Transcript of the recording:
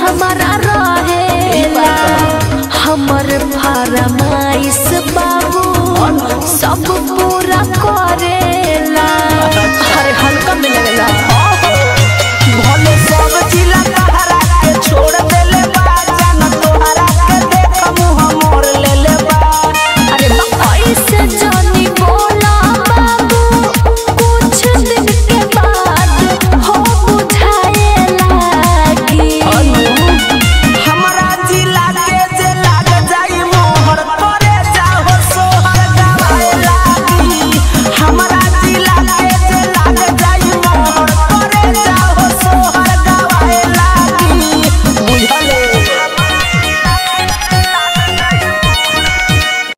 हमारा रहेला हमर फरमाइश बाबू सब पूरा करेला।